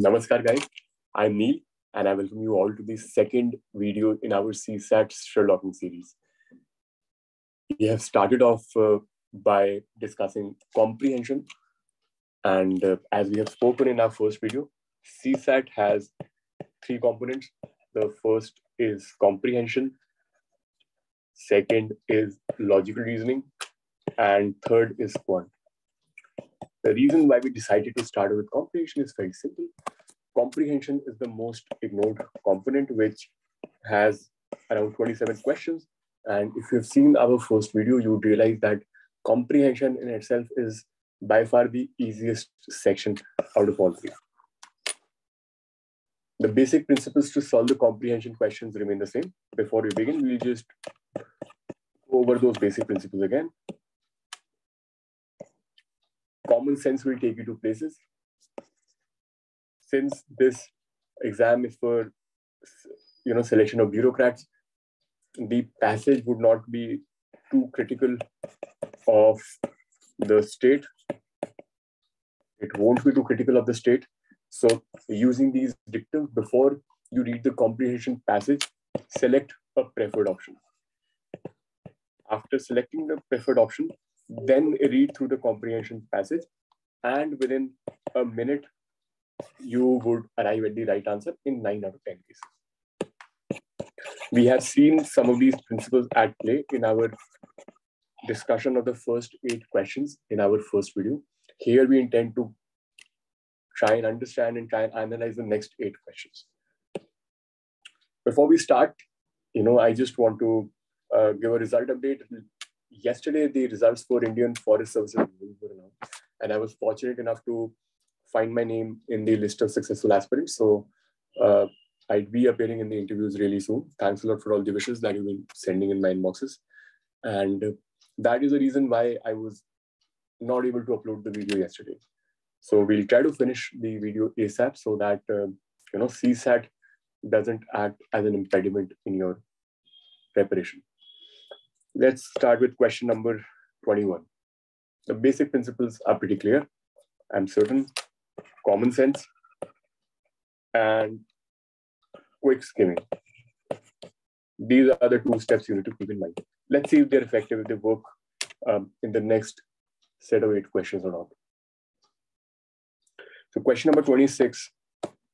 Namaskar guys, I'm Neil and I welcome you all to the second video in our CSAT Sherlocking series. We have started off by discussing comprehension, and as we have spoken in our first video, CSAT has three components. The first is comprehension, second is logical reasoning, and third is quant. The reason why we decided to start with comprehension is very simple. Comprehension is the most ignored component, which has around 27 questions. And if you've seen our first video, you would realize that comprehension in itself is by far the easiest section out of all three. The basic principles to solve the comprehension questions remain the same. Before we begin, we'll just go over those basic principles again. Common sense will take you to places. Since this exam is for, you know, selection of bureaucrats, the passage would not be too critical of the state. It won't be too critical of the state. So using these dictums, before you read the comprehension passage, select a preferred option. After selecting the preferred option, then read through the comprehension passage, and within a minute, you would arrive at the right answer in 9 out of 10 cases. We have seen some of these principles at play in our discussion of the first 8 questions in our first video. Here we intend to try and understand and try and analyze the next 8 questions. Before we start, you know, I just want to give a result update. Yesterday, the results for Indian Forest Services were announced, and I was fortunate enough to find my name in the list of successful aspirants. So I'd be appearing in the interviews really soon. Thanks a lot for all the wishes that you've been sending in my inboxes. And that is the reason why I was not able to upload the video yesterday. So we'll try to finish the video ASAP so that, you know, CSAT doesn't act as an impediment in your preparation. Let's start with question number 21. The basic principles are pretty clear, I'm certain. Common sense and quick skimming. These are the 2 steps you need to keep in mind. Let's see if they're effective, if they work in the next set of 8 questions or not. So question number 26,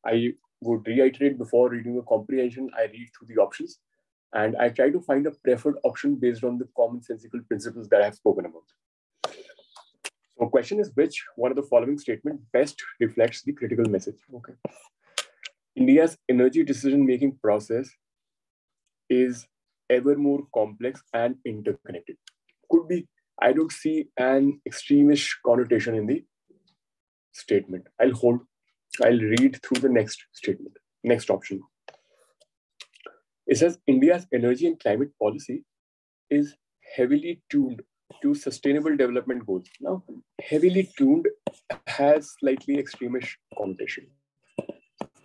I would reiterate, before reading the comprehension, I read through the options. And I try to find a preferred option based on the commonsensical principles that I have spoken about. So question is, which one of the following statement best reflects the critical message? Okay. India's energy decision-making process is ever more complex and interconnected. Could be, I don't see an extremish connotation in the statement. I'll read through the next statement, next option. It says India's energy and climate policy is heavily tuned to sustainable development goals. Now, heavily tuned has slightly extremish connotation.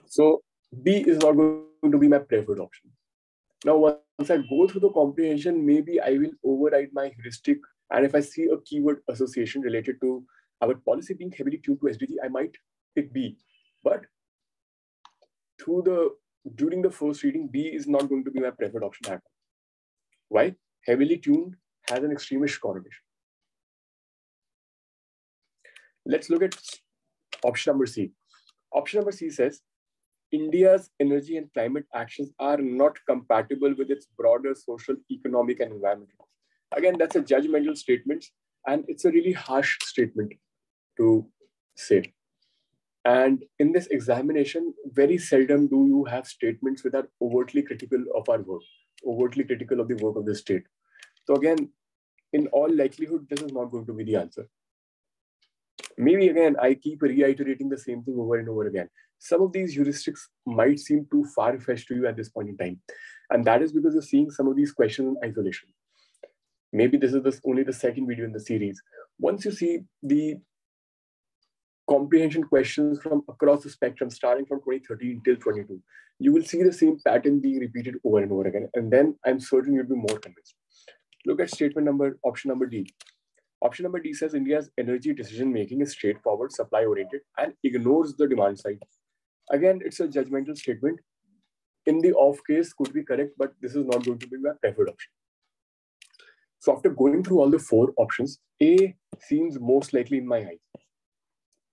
So B is not going to be my preferred option. Now, once I go through the comprehension, maybe I will override my heuristic. And if I see a keyword association related to our policy being heavily tuned to SDG, I might pick B. But through the during the first reading, B is not going to be my preferred option at all. Why? Heavily tuned has an extremist correlation. Let's look at option number C. Option number C says, India's energy and climate actions are not compatible with its broader social, economic, and environmental goals. Again, that's a judgmental statement, and it's a really harsh statement to say. And in this examination, very seldom do you have statements which are overtly critical of our work, overtly critical of the work of the state. So again, in all likelihood, this is not going to be the answer. Maybe again, I keep reiterating the same thing over and over again. Some of these heuristics might seem too far-fetched to you at this point in time. And that is because you're seeing some of these questions in isolation. Maybe this is only the second video in the series. Once you see the comprehension questions from across the spectrum, starting from 2013 till 22, you will see the same pattern being repeated over and over again. And then I'm certain you'll be more convinced. Look at statement number, option number D. Option number D says India's energy decision-making is straightforward, supply-oriented, and ignores the demand side Again, it's a judgmental statement. In the off case could be correct, but this is not going to be my preferred option. So after going through all the four options, A seems most likely in my eyes,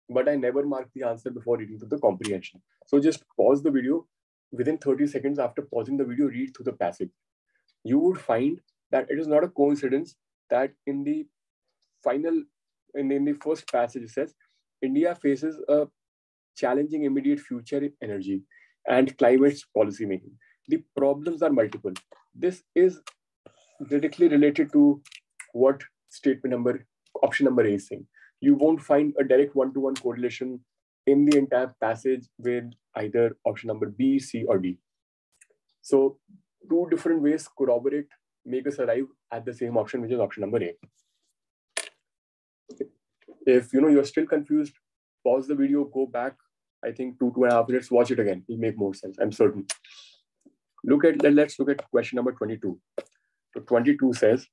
but I never marked the answer before reading through the comprehension. So just pause the video. Within 30 seconds after pausing the video, read through the passage. You would find that it is not a coincidence that in the final, in the first passage, it says, India faces a challenging immediate future in energy and climate policy making. The problems are multiple. This is directly related to what statement number, option number A is saying. You won't find a direct one-to-one correlation in the entire passage with either option number B, C, or D. So two different ways corroborate, make us arrive at the same option, which is option number A. If you know you're still confused, pause the video, go back, I think two and a half minutes, watch it again. It'll make more sense, I'm certain. Let's look at question number 22. So 22 says,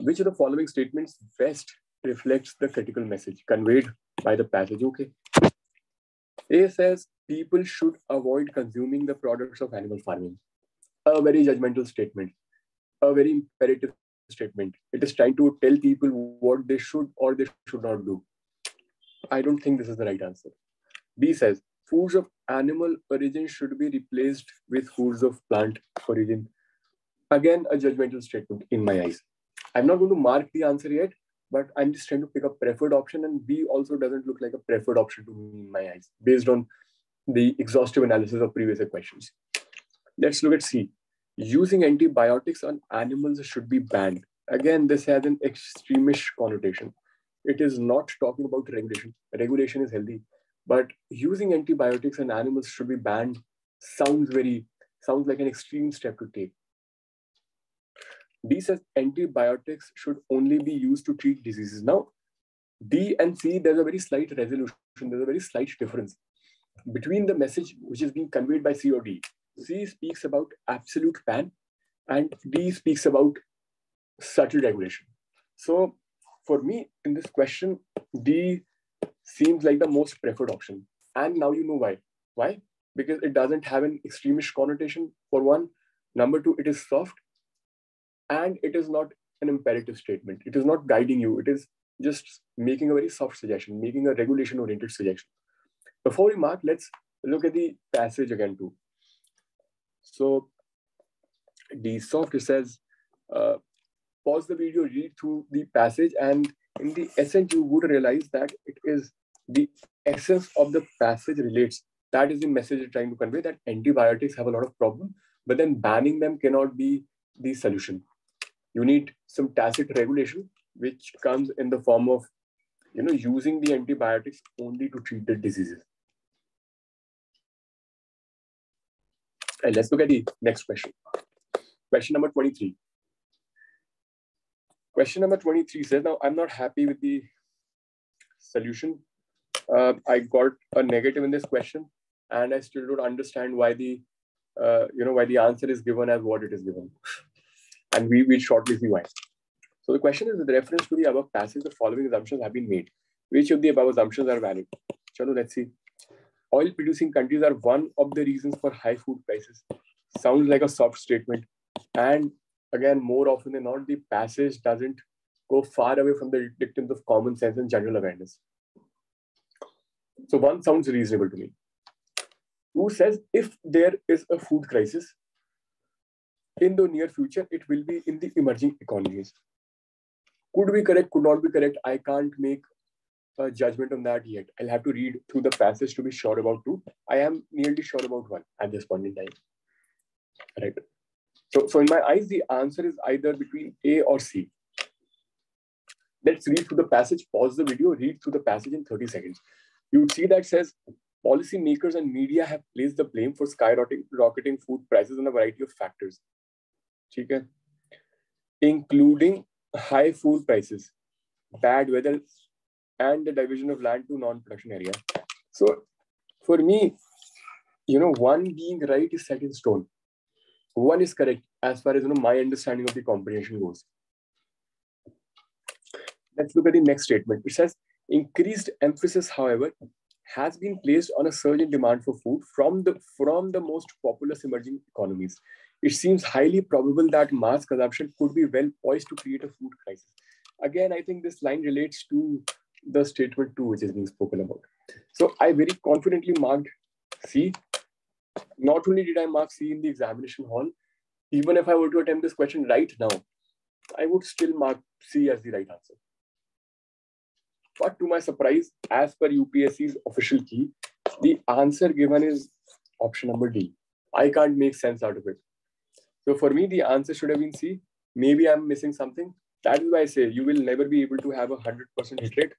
which of the following statements best reflects the critical message conveyed by the passage? Okay. A says, people should avoid consuming the products of animal farming. A very judgmental statement, a very imperative statement. It is trying to tell people what they should or they should not do. I don't think this is the right answer. B says, foods of animal origin should be replaced with foods of plant origin. Again, a judgmental statement in my eyes. I'm not going to mark the answer yet, but I'm just trying to pick a preferred option, and B also doesn't look like a preferred option to me in my eyes, based on the exhaustive analysis of previous questions. Let's look at C. Using antibiotics on animals should be banned. Again, this has an extremist connotation. It is not talking about regulation. Regulation is healthy, but using antibiotics on animals should be banned sounds like an extreme step to take. D says antibiotics should only be used to treat diseases. Now, D and C, there's a very slight resolution. There's a very slight difference between the message which is being conveyed by C or D. C speaks about absolute ban and D speaks about subtle regulation. So for me, in this question, D seems like the most preferred option. And now you know why. Why? Because it doesn't have an extremist connotation, for one. Number two, it is soft. And it is not an imperative statement. It is not guiding you. It is just making a very soft suggestion, making a regulation-oriented suggestion. Before we mark, let's look at the passage again too. So the soft, it says, pause the video, read through the passage, and in the essence, you would realize that it is the essence of the passage relates. That is the message you're trying to convey, that antibiotics have a lot of problem, but then banning them cannot be the solution. You need some tacit regulation, which comes in the form of, you know, using the antibiotics only to treat the diseases. And let's look at the next question. Question number 23. Question number 23 says, now I'm not happy with the solution. I got a negative in this question, and I still don't understand why the why the answer is given as what it is given. And we will shortly see why. So the question is, with reference to the above passage, the following assumptions have been made. Which of the above assumptions are valid? Chalo, let's see. Oil producing countries are one of the reasons for high food prices. Sounds like a soft statement. And again, more often than not, the passage doesn't go far away from the dictums of common sense and general awareness. So one sounds reasonable to me. Who says, if there is a food crisis in the near future, it will be in the emerging economies. Could be correct, could not be correct. I can't make a judgment on that yet. I'll have to read through the passage to be sure about two. I am nearly sure about one at this point in time. Right. So in my eyes, the answer is either between A or C. Let's read through the passage, pause the video, read through the passage in 30 seconds. You would see that says, policymakers and media have placed the blame for skyrocketing food prices on a variety of factors, including high food prices, bad weather, and the division of land to non-production area. So for me, you know, one being right is set in stone. One is correct as far as, you know, my understanding of the comprehension goes. Let's look at the next statement. It says, increased emphasis, however, has been placed on a surge in demand for food from the most populous emerging economies. It seems highly probable that mass consumption could be well poised to create a food crisis. Again, I think this line relates to the statement 2, which is being spoken about. So I very confidently marked C. Not only did I mark C in the examination hall, even if I were to attempt this question right now, I would still mark C as the right answer. But to my surprise, as per UPSC's official key, the answer given is option number D. I can't make sense out of it. So for me, the answer should have been C. Maybe I'm missing something. That is why I say you will never be able to have a 100% hit rate.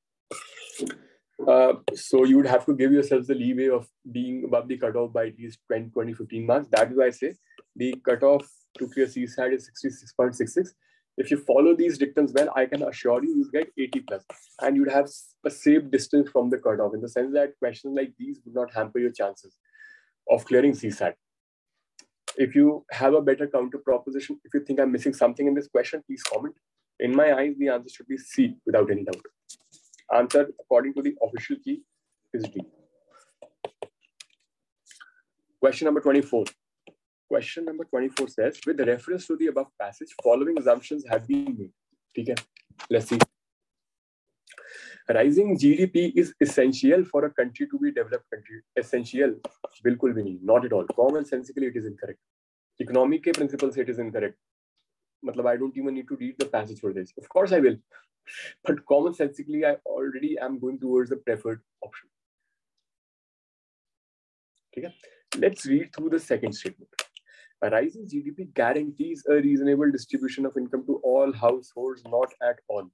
So you would have to give yourselves the leeway of being above the cutoff by at least 10, 20, 15 marks. That is why I say the cutoff to clear CSAT is 66.66. If you follow these dictums well, I can assure you, you'll get 80+, and you'd have a safe distance from the cutoff, in the sense that questions like these would not hamper your chances of clearing CSAT. If you have a better counter proposition, if you think I'm missing something in this question, please comment. In my eyes, the answer should be C without any doubt. Answer according to the official key is D. Question number 24. Question number 24 says, with reference to the above passage, following assumptions have been made. Okay, let's see. Rising GDP is essential for a country to be developed country. Essential, bilkul bhi nahi, not at all. Commonsensically, it is incorrect. Economic principles, it is incorrect. I don't even need to read the passage for this. Of course I will. But commonsensically, I already am going towards the preferred option. Okay, let's read through the second statement. A rising GDP guarantees a reasonable distribution of income to all households, not at all.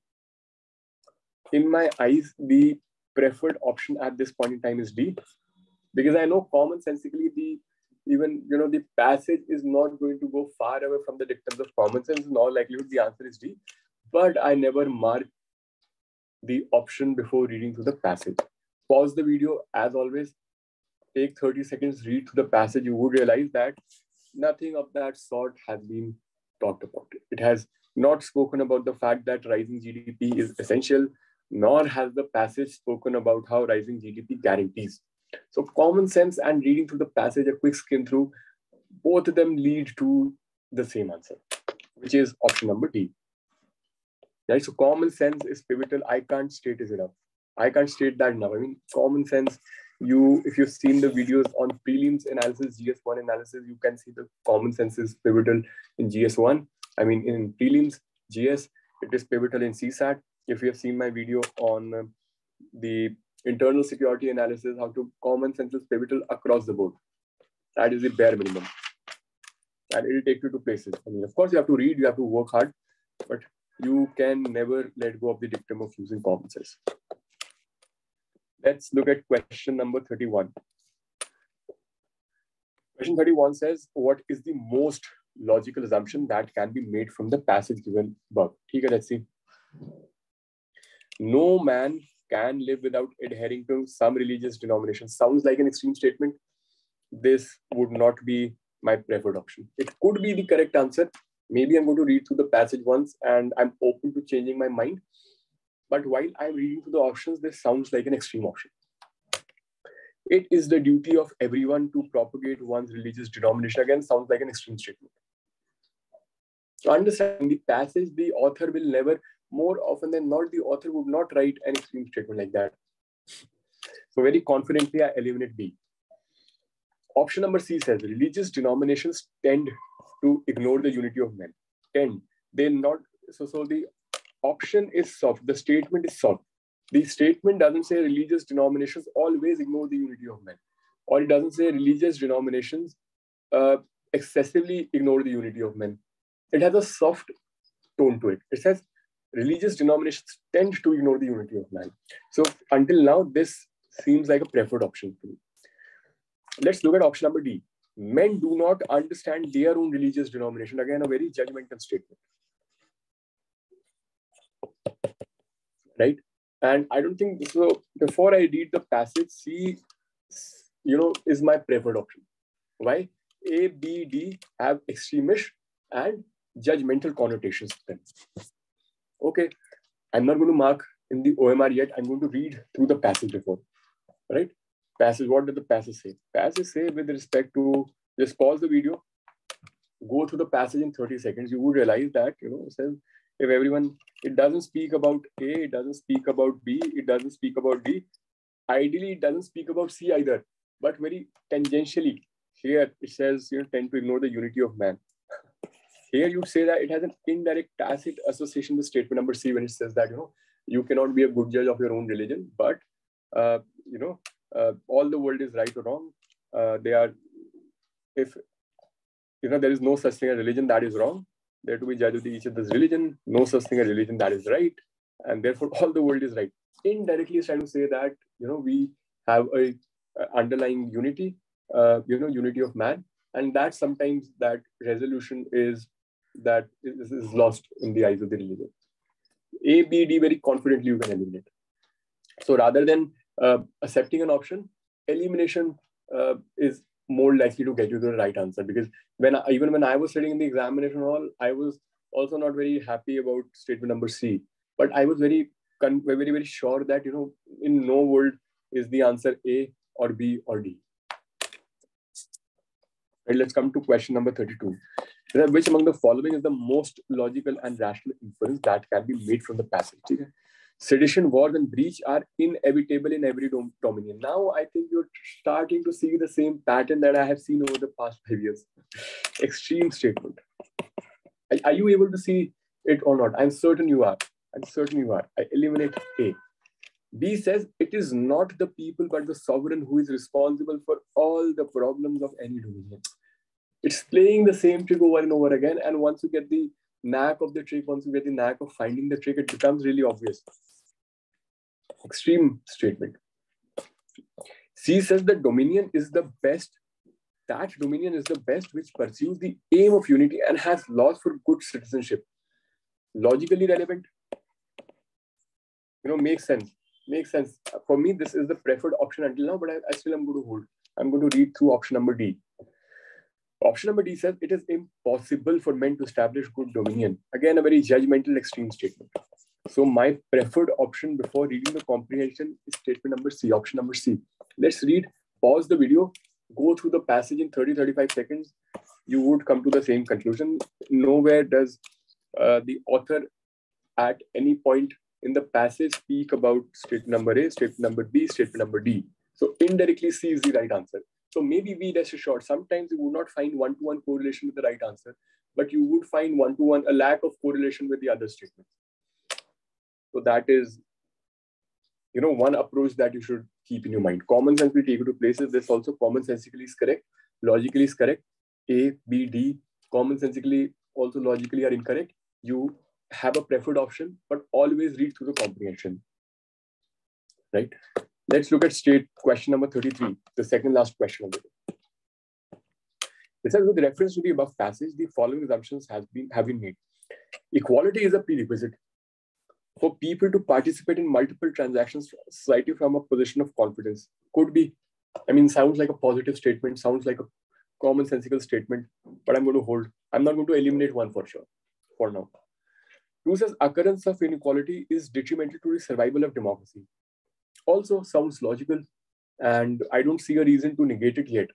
In my eyes, the preferred option at this point in time is D, because I know commonsensically the passage is not going to go far away from the dictums of common sense. In all likelihood, the answer is D, but I never mark the option before reading through the passage. Pause the video as always. Take 30 seconds, read through the passage. You would realize that nothing of that sort has been talked about. It has not spoken about the fact that rising GDP is essential, nor has the passage spoken about how rising GDP guarantees. So common sense and reading through the passage, a quick skim through, both of them lead to the same answer, which is option number D. Right? So common sense is pivotal. I can't state it enough. I can't state that enough. I mean, common sense, if you've seen the videos on prelims analysis, GS1 analysis, you can see the common sense is pivotal in GS1. I mean, in prelims, GS, it is pivotal in CSAT. If you have seen my video on the internal security analysis, how to common sense is pivotal across the board. That is the bare minimum. And it will take you to places. I mean, of course, you have to read, you have to work hard, but you can never let go of the dictum of using common sense. Let's look at question number 31. Question 31 says, what is the most logical assumption that can be made from the passage given above? Okay, let's see. No man can live without adhering to some religious denomination. Sounds like an extreme statement. This would not be my preferred option. It could be the correct answer. Maybe I'm going to read through the passage once and I'm open to changing my mind. But while I'm reading through the options, this sounds like an extreme option. It is the duty of everyone to propagate one's religious denomination. Again, sounds like an extreme statement. To understand the passage, the author will never, more often than not, the author would not write an extreme statement like that. So very confidently, I eliminate B. Option number C says, religious denominations tend to ignore the unity of men. Tend. They not, so the option is soft. The statement is soft. The statement doesn't say religious denominations always ignore the unity of men. Or it doesn't say religious denominations excessively ignore the unity of men. It has a soft tone to it. It says religious denominations tend to ignore the unity of man. So until now, this seems like a preferred option to me. Let's look at option number D. Men do not understand their own religious denomination. Again, a very judgmental statement. Right? And I don't think so. Before I read the passage, C, is my preferred option. Why? A, B, D have extremish and judgmental connotations to them. Okay, I'm not going to mark in the OMR yet. I'm going to read through the passage before, right? passage. What did the passage say? Passage say with respect to, just pause the video, go through the passage in 30 seconds. You would realize that, you know, it says if everyone, it doesn't speak about A, it doesn't speak about B, it doesn't speak about D. Ideally, it doesn't speak about C either, but very tangentially here it says, you know, tend to ignore the unity of man. Here you say that it has an indirect tacit association with statement number C when it says that, you know, you cannot be a good judge of your own religion, but, you know, all the world is right or wrong. They are, if, you know, there is no such thing as religion that is wrong. There to be judge of each other's religion, no such thing as religion that is right. And therefore all the world is right. Indirectly is trying to say that, you know, we have a underlying unity, you know, unity of man. And that sometimes that resolution is, that is lost in the eyes of the religion. A, B, D, very confidently you can eliminate. So rather than accepting an option, elimination is more likely to get you the right answer. Because when I, even when I was sitting in the examination hall, I was also not very happy about statement number C. But I was very, very sure that, you know, in no world is the answer A or B or D. Right, let's come to question number 32. Which among the following is the most logical and rational inference that can be made from the passage? Okay. Sedition, wars, and breach are inevitable in every dominion. Now, I think you're starting to see the same pattern that I have seen over the past 5 years. Extreme statement. Are you able to see it or not? I'm certain you are. I'm certain you are. I eliminate A. B says, it is not the people, but the sovereign who is responsible for all the problems of any dominion. It's playing the same trick over and over again. And once you get the knack of the trick, once you get the knack of finding the trick, it becomes really obvious. Extreme statement. C says that dominion is the best. That dominion is the best which pursues the aim of unity and has laws for good citizenship. Logically relevant. You know, makes sense. Makes sense. For me, this is the preferred option until now, but I still am going to hold. I'm going to read through option number D. Option number D says it is impossible for men to establish good dominion. Again, a very judgmental extreme statement. So my preferred option before reading the comprehension is statement number C, option number C. Let's read, pause the video, go through the passage in 30-35 seconds. You would come to the same conclusion. Nowhere does the author at any point in the passage speak about statement number A, statement number B, statement number D. So indirectly C is the right answer. So maybe we rest assured, sometimes you would not find one-to-one correlation with the right answer, but you would find one-to-one, a lack of correlation with the other statements. So that is, you know, one approach that you should keep in your mind. Common sense will take you to places. This also commonsensically is correct, logically is correct. A, B, D, commonsensically also logically are incorrect. You have a preferred option, but always read through the comprehension, right? Let's look at question number 33, the second last question of the day. It says, with reference to the above passage, the following assumptions have been made. Equality is a prerequisite for people to participate in multiple transactions society from a position of confidence. Could be, I mean, sounds like a positive statement, sounds like a commonsensical statement, but I'm going to hold. I'm not going to eliminate one for sure, for now. 2 says, occurrence of inequality is detrimental to the survival of democracy. Also sounds logical, and I don't see a reason to negate it yet.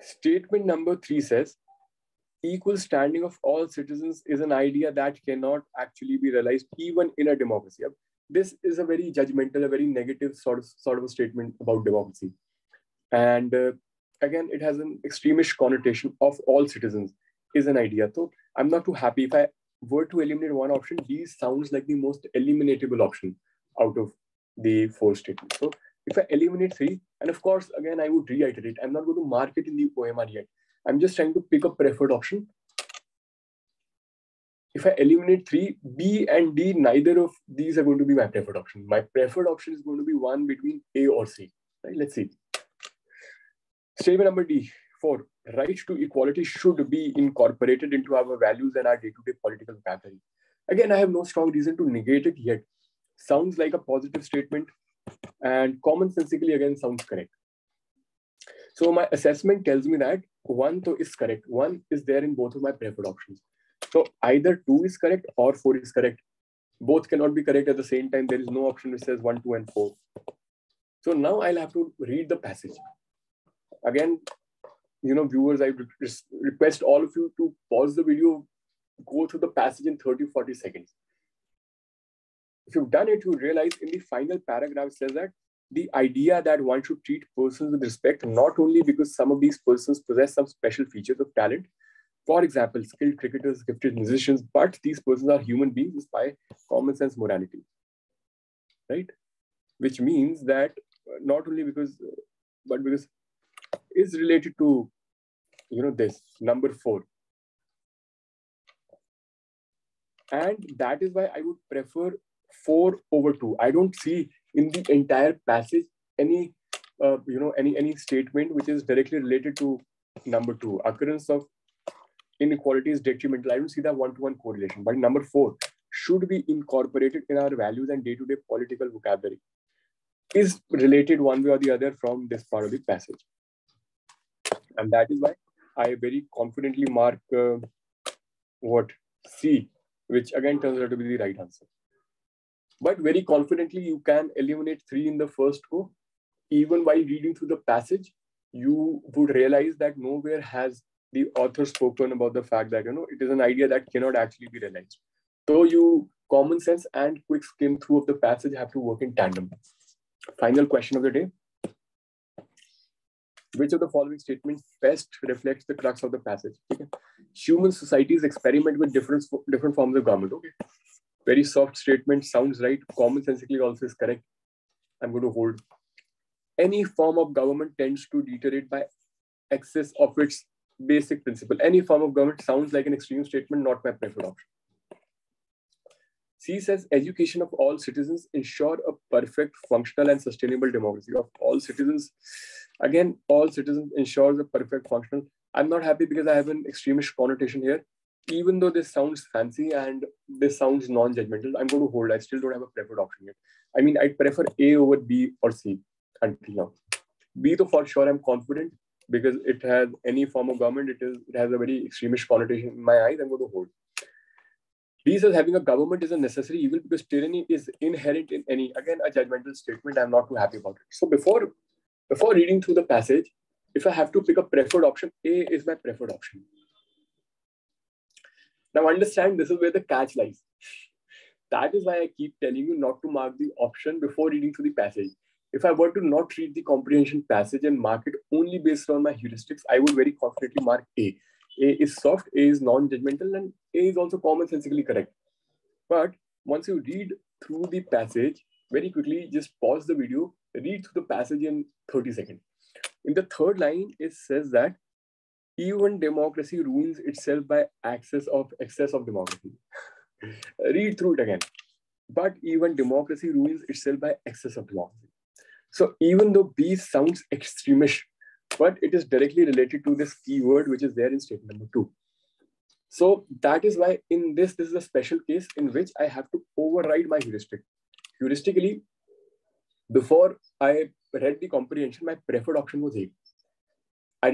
Statement number 3 says, equal standing of all citizens is an idea that cannot actually be realized even in a democracy. This is a very judgmental, a very negative sort of a statement about democracy. And again, it has an extremist connotation of all citizens is an idea. So I'm not too happy. If I were to eliminate one option, D sounds like the most eliminatable option out of the 4 statements. So if I eliminate 3, and of course, again, I would reiterate, I'm not going to mark it in the OMR yet. I'm just trying to pick a preferred option. If I eliminate 3, B and D, neither of these are going to be my preferred option. My preferred option is going to be one between A or C. Right? Let's see. Statement number D, 4. Right to equality should be incorporated into our values and our day-to-day political vocabulary. Again, I have no strong reason to negate it yet. Sounds like a positive statement, and commonsensically again sounds correct. So my assessment tells me that 1 is correct. 1 is there in both of my preferred options. So either 2 is correct or 4 is correct. both cannot be correct at the same time. There is no option which says 1, 2, and 4. So now I'll have to read the passage. Again, you know, viewers, I request all of you to pause the video, go through the passage in 30-40 seconds. If you've done it, you realize in the final paragraph it says that the idea that one should treat persons with respect, not only because some of these persons possess some special features of talent, for example, skilled cricketers, gifted musicians, but these persons are human beings inspired by common sense morality, right? Which means that not only because, but because is related to, you know, this number 4. And that is why I would prefer 4/2. I don't see in the entire passage any, you know, any statement which is directly related to number 2. Occurrence of inequality is detrimental. I don't see that one-to-one correlation. But number 4 should be incorporated in our values and day-to-day political vocabulary is related one way or the other from this part of the passage. And that is why I very confidently mark C, which again turns out to be the right answer. But very confidently, you can eliminate 3 in the first go. Even while reading through the passage, you would realize that nowhere has the author spoken about the fact that, you know, it is an idea that cannot actually be realized. So you, common sense and quick skim through of the passage have to work in tandem. Final question of the day. Which of the following statements best reflects the crux of the passage? Okay. Human societies experiment with different forms of government. Okay. Very soft statement, sounds right. Commonsensically also is correct. I'm going to hold. Any form of government tends to deteriorate by excess of its basic principle. Any form of government sounds like an extreme statement, not my preferred option. C says education of all citizens ensure a perfect, functional and sustainable democracy of all citizens. Again, all citizens ensures a perfect functional. I'm not happy because I have an extremist connotation here. Even though this sounds fancy and this sounds non-judgmental, I'm going to hold. I still don't have a preferred option yet. I mean, I prefer A over B or C until now. B though for sure I'm confident because it has any form of government. It has a very extremist connotation in my eyes. I'm going to hold. D says having a government is a necessary evil because tyranny is inherent in any, again, a judgmental statement. I'm not too happy about it. So before reading through the passage, if I have to pick a preferred option, A is my preferred option. Now understand this is where the catch lies. That is why I keep telling you not to mark the option before reading through the passage. If I were to not read the comprehension passage and mark it only based on my heuristics, I would very confidently mark A. A is soft, A is non-judgmental, and A is also commonsensically correct. But once you read through the passage, very quickly, just pause the video, read through the passage in 30 seconds. In the third line, it says that even democracy ruins itself by excess of democracy. Read through it again. But even democracy ruins itself by excess of democracy. So even though B sounds extremish, but it is directly related to this keyword, which is there in statement number 2. So that is why in this is a special case in which I have to override my heuristic. Heuristically, before I read the comprehension, my preferred option was A. I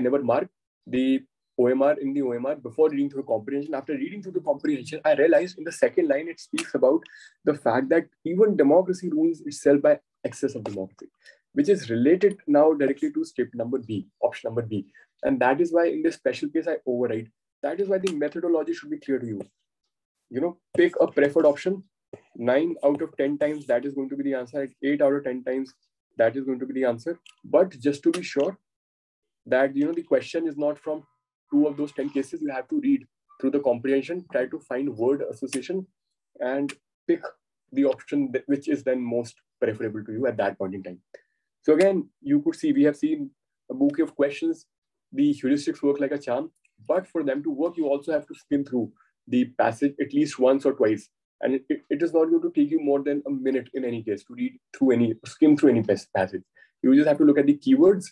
never marked the OMR in the OMR before reading through the comprehension. After reading through the comprehension, I realized in the second line, it speaks about the fact that even democracy ruins itself by excess of democracy, which is related now directly to statement number B, option number B. And that is why in this special case, I override. That is why the methodology should be clear to you. You know, pick a preferred option. 9 out of 10 times, that is going to be the answer. 8 out of 10 times, that is going to be the answer. But just to be sure that, you know, the question is not from 2 of those 10 cases, you have to read through the comprehension, try to find word association and pick the option which is then most preferable to you at that point in time. So again, you could see, we have seen a bouquet of questions. The heuristics work like a charm, but for them to work, you also have to skim through the passage at least once or twice. And it is not going to take you more than a minute in any case to read through skim through any passage. You just have to look at the keywords.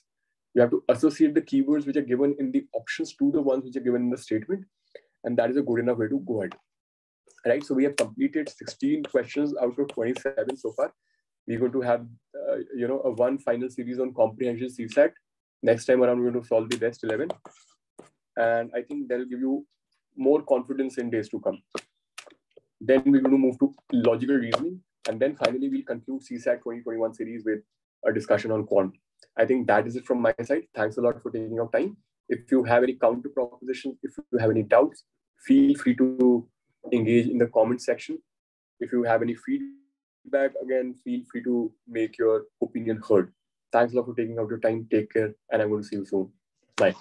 You have to associate the keywords which are given in the options to the ones which are given in the statement. And that is a good enough way to go ahead. All right, so we have completed 16 questions out of 27 so far. We're going to have, you know, one final series on comprehension CSAT. Next time around, we're going to solve the rest 11. And I think that'll give you more confidence in days to come. Then we're going to move to logical reasoning. And then finally, we'll conclude CSAT 2021 series with a discussion on quant. I think that is it from my side. Thanks a lot for taking your time. If you have any counter propositions, if you have any doubts, feel free to engage in the comment section. If you have any feedback, again, feel free to make your opinion heard. Thanks a lot for taking out your time. Take care, and I'm going to see you soon. Bye.